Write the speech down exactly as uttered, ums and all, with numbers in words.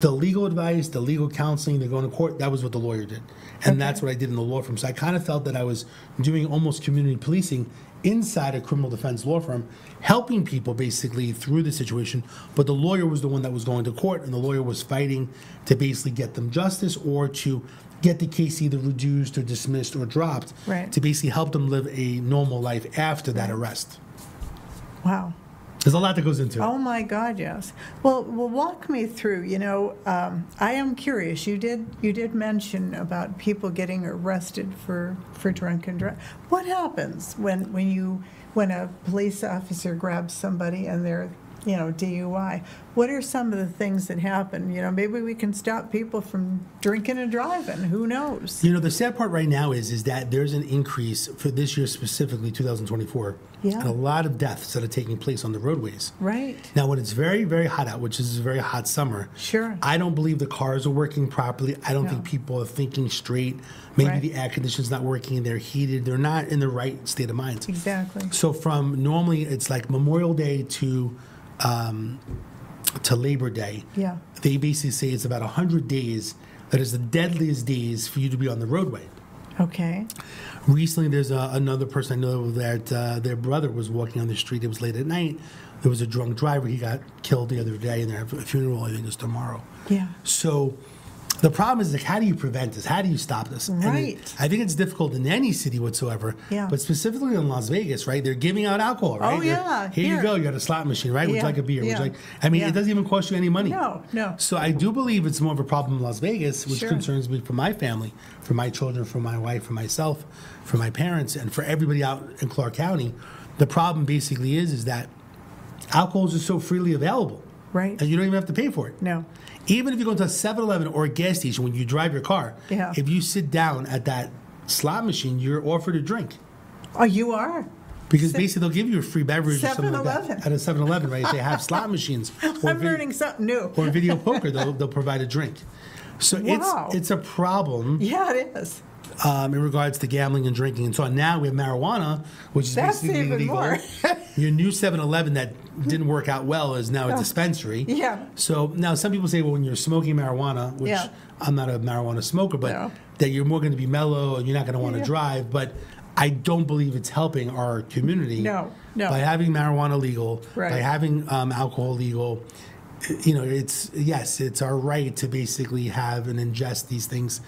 The legal advice, the legal counseling, they're going to court, that was what the lawyer did. And okay. That's what I did in the law firm. So I kind of felt that I was doing almost community policing inside a criminal defense law firm, helping people basically through the situation. But the lawyer was the one that was going to court, and the lawyer was fighting to basically get them justice or to get the case either reduced or dismissed or dropped, right. to basically help them live a normal life after right. that arrest. Wow. There's a lot that goes into it. Oh, my God, yes. Well, well walk me through. You know, um, I am curious. You did you did mention about people getting arrested for, for drunken driving. What happens when, when, you, when a police officer grabs somebody and they're, you know, D U I? What are some of the things that happen? You know, maybe we can stop people from drinking and driving. Who knows? You know, the sad part right now is, is that there's an increase for this year specifically, two thousand twenty-four. Yeah. And a lot of deaths that are taking place on the roadways. Right. Now, when it's very, very hot out, which is a very hot summer, sure. I don't believe the cars are working properly. I don't no. think people are thinking straight. Maybe right. the air conditioning's not working. They're heated. They're not in the right state of mind. Exactly. So from normally it's like Memorial Day to um, to Labor Day. Yeah. They basically say it's about one hundred days. That is the deadliest days for you to be on the roadway. Okay. Recently, there's a, another person I know that uh, their brother was walking on the street. It was late at night. There was a drunk driver. He got killed the other day, and they have a funeral. I think it's tomorrow. Yeah. So the problem is, like, how do you prevent this? How do you stop this? Right. And it, I think it's difficult in any city whatsoever. Yeah. But specifically in Las Vegas, right? They're giving out alcohol, right? Oh, They're, yeah. Here, here you go. You got a slot machine, right? Yeah. Would you like a beer? Yeah. Would you like, I mean, yeah. it doesn't even cost you any money. No, no. So I do believe it's more of a problem in Las Vegas, which sure. concerns me for my family, for my children, for my wife, for myself, for my parents, and for everybody out in Clark County. The problem basically is, is that alcohol is just so freely available. Right. And you don't even have to pay for it. No. Even if you go to a seven eleven or a gas station when you drive your car, yeah. if you sit down at that slot machine, you're offered a drink. Oh, you are? Because Se basically they'll give you a free beverage or something like that. At a seven eleven, right? They have slot machines. Or I'm learning something new. Or video poker, they'll, they'll provide a drink. So wow. it's, it's a problem. Yeah, it is. Um, in regards to gambling and drinking. And so now we have marijuana, which is That's basically even illegal. More. Your new seven eleven that didn't work out well is now a dispensary. Yeah. So now some people say, well, when you're smoking marijuana, which yeah. I'm not a marijuana smoker, but no. that you're more going to be mellow and you're not going to want to yeah. drive. But I don't believe it's helping our community. No, no. By having marijuana legal, right. by having um, alcohol legal, you know, it's, yes, it's our right to basically have and ingest these things.